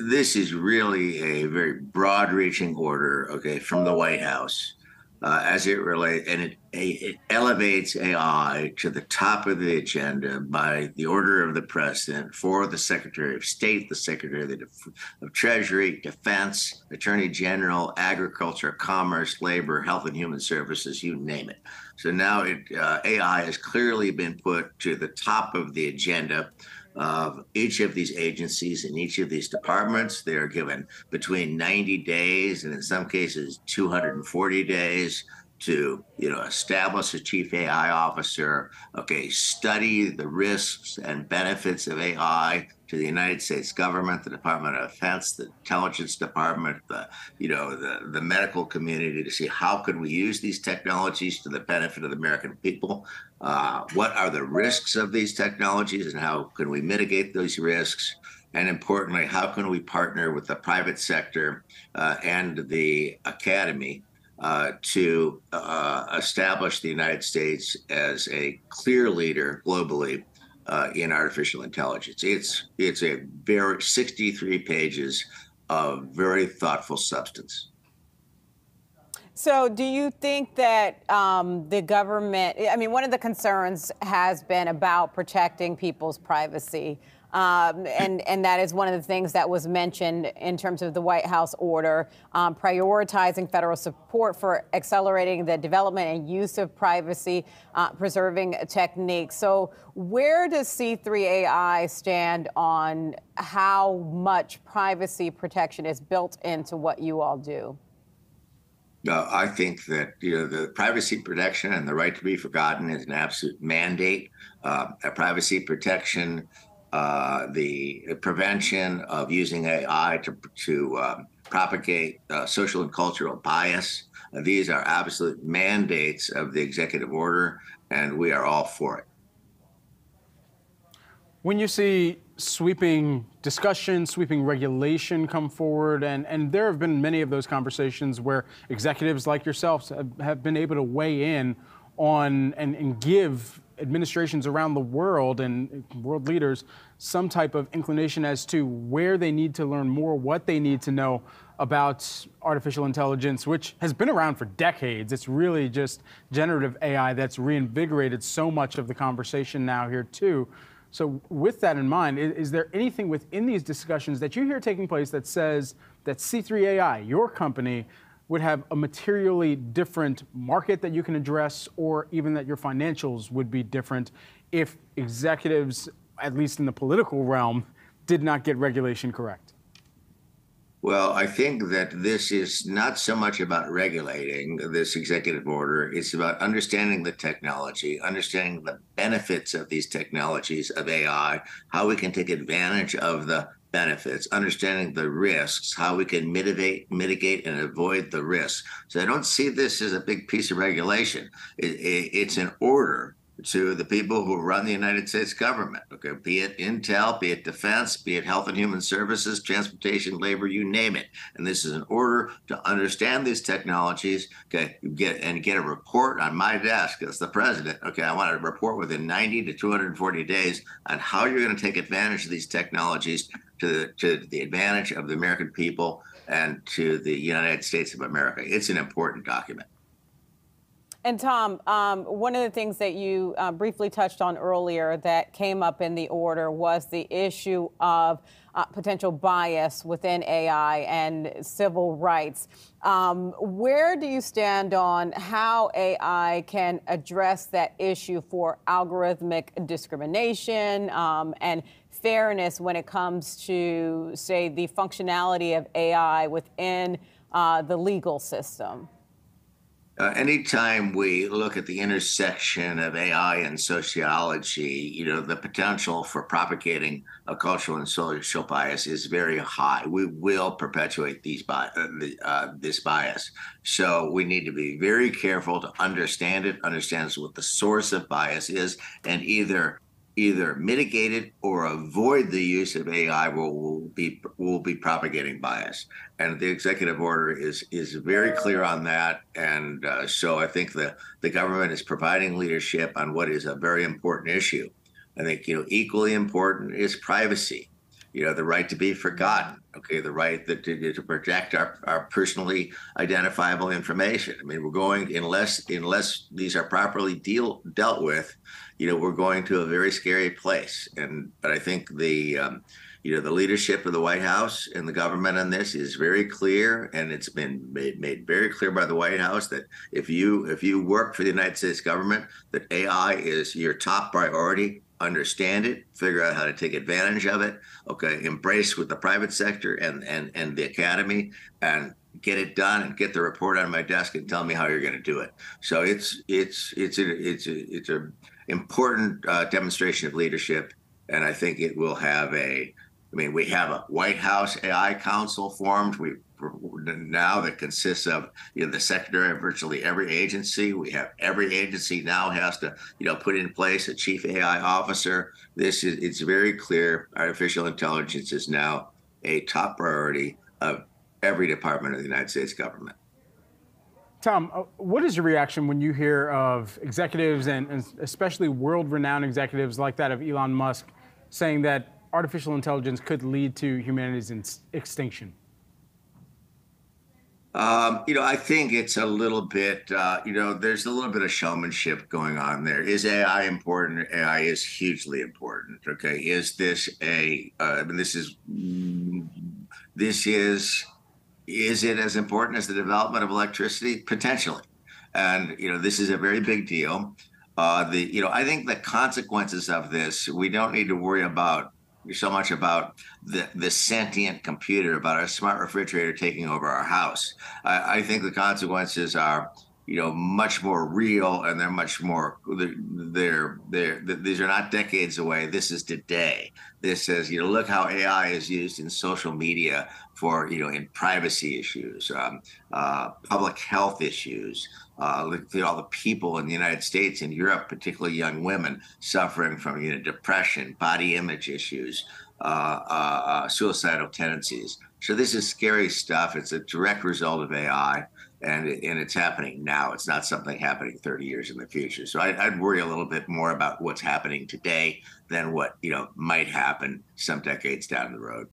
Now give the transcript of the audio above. this is really a very broad-reaching order, okay, from the White House as it relates, and it elevates AI to the top of the agenda by the order of the president for the Secretary of State, the Secretary of Treasury, Defense, Attorney General, Agriculture, Commerce, Labor, Health and Human Services, you name it. So now AI has clearly been put to the top of the agenda of each of these agencies in each of these departments. They are given between 90 days and in some cases 240 days to, you know, establish a chief AI officer, okay, study the risks and benefits of AI to the United States government, the Department of Defense, the Intelligence Department, the medical community, to see how could we use these technologies to the benefit of the American people? What are the risks of these technologies and how can we mitigate those risks? And importantly, how can we partner with the private sector and the academy to establish the United States as a clear leader globally in artificial intelligence? It's a very 63 pages of very thoughtful substance. So do you think that the government, I mean, one of the concerns has been about protecting people's privacy. And that is one of the things that was mentioned in terms of the White House order, prioritizing federal support for accelerating the development and use of privacy, preserving techniques. So where does C3 AI stand on how much privacy protection is built into what you all do? I think that, you know, the privacy protection and the right to be forgotten is an absolute mandate. Privacy protection, the prevention of using AI to propagate social and cultural bias. These are absolute mandates of the executive order, and we are all for it. When you see sweeping discussion, sweeping regulation come forward, and there have been many of those conversations where executives like yourselves have been able to weigh in on and give administrations around the world and world leaders some type of inclination as to where they need to learn more, what they need to know about artificial intelligence, which has been around for decades. It's really just generative AI that's reinvigorated so much of the conversation now here too. So with that in mind, is there anything within these discussions that you hear taking place that says that C3 AI, your company, would have a materially different market that you can address, or even that your financials would be different if executives, at least in the political realm, did not get regulation correct? Well, I think that this is not so much about regulating this executive order. It's about understanding the technology, understanding the benefits of these technologies of AI, how we can take advantage of the benefits, understanding the risks, how we can mitigate and avoid the risks. So I don't see this as a big piece of regulation. It's an order to the people who run the United States government, okay, be it Intel, be it Defense, be it Health and Human Services, Transportation, Labor, you name it. And this is an order to understand these technologies, okay, get a report on my desk as the president. Okay, I want a report within 90 to 240 days on how you're going to take advantage of these technologies to the advantage of the American people and to the United States of America. It's an important document. And Tom, one of the things that you briefly touched on earlier that came up in the order was the issue of potential bias within AI and civil rights. Where do you stand on how AI can address that issue for algorithmic discrimination and fairness when it comes to, say, the functionality of AI within the legal system? Anytime we look at the intersection of AI and sociology, you know, the potential for propagating a cultural and social bias is very high. We will perpetuate this bias. So we need to be very careful to understand it, understand what the source of bias is, and either mitigate it or avoid the use of AI will be propagating bias. And the executive order is very clear on that. And so I think the government is providing leadership on what is a very important issue. I think, you know, equally important is privacy, you know, the right to be forgotten. Okay. okay, the right that to protect our personally identifiable information. I mean, we're going, unless these are properly dealt with, we're going to a very scary place. But I think the leadership of the White House and the government on this is very clear, and it's been made very clear by the White House that if you work for the United States government, that AI is your top priority. Understand it, figure out how to take advantage of it, okay, embrace with the private sector and the academy, and get it done, and get the report on my desk and tell me how you're going to do it. So it's an important demonstration of leadership, and I think it will have we have a White House AI Council formed. Now that consists of the secretary of virtually every agency. We have every agency now has to put in place a chief AI officer. It's very clear. Artificial intelligence is now a top priority of every department of the United States government. Tom, what is your reaction when you hear of executives and especially world-renowned executives like that of Elon Musk saying that artificial intelligence could lead to humanity's extinction? I think it's a little bit, there's a little bit of showmanship going on there. Is AI important? AI is hugely important. Okay. Is this is it as important as the development of electricity? Potentially. And, this is a very big deal. I think the consequences of this, we don't need to worry about so much about the sentient computer, about our smart refrigerator taking over our house. I think the consequences are, much more real, and they're much more. These are not decades away. This is today. This says, look how AI is used in social media for, in privacy issues, public health issues. Look at all the people in the United States and Europe, particularly young women, suffering from depression, body image issues, suicidal tendencies. So this is scary stuff. It's a direct result of AI, and it's happening now. It's not something happening 30 years in the future. So I'd worry a little bit more about what's happening today than what might happen some decades down the road.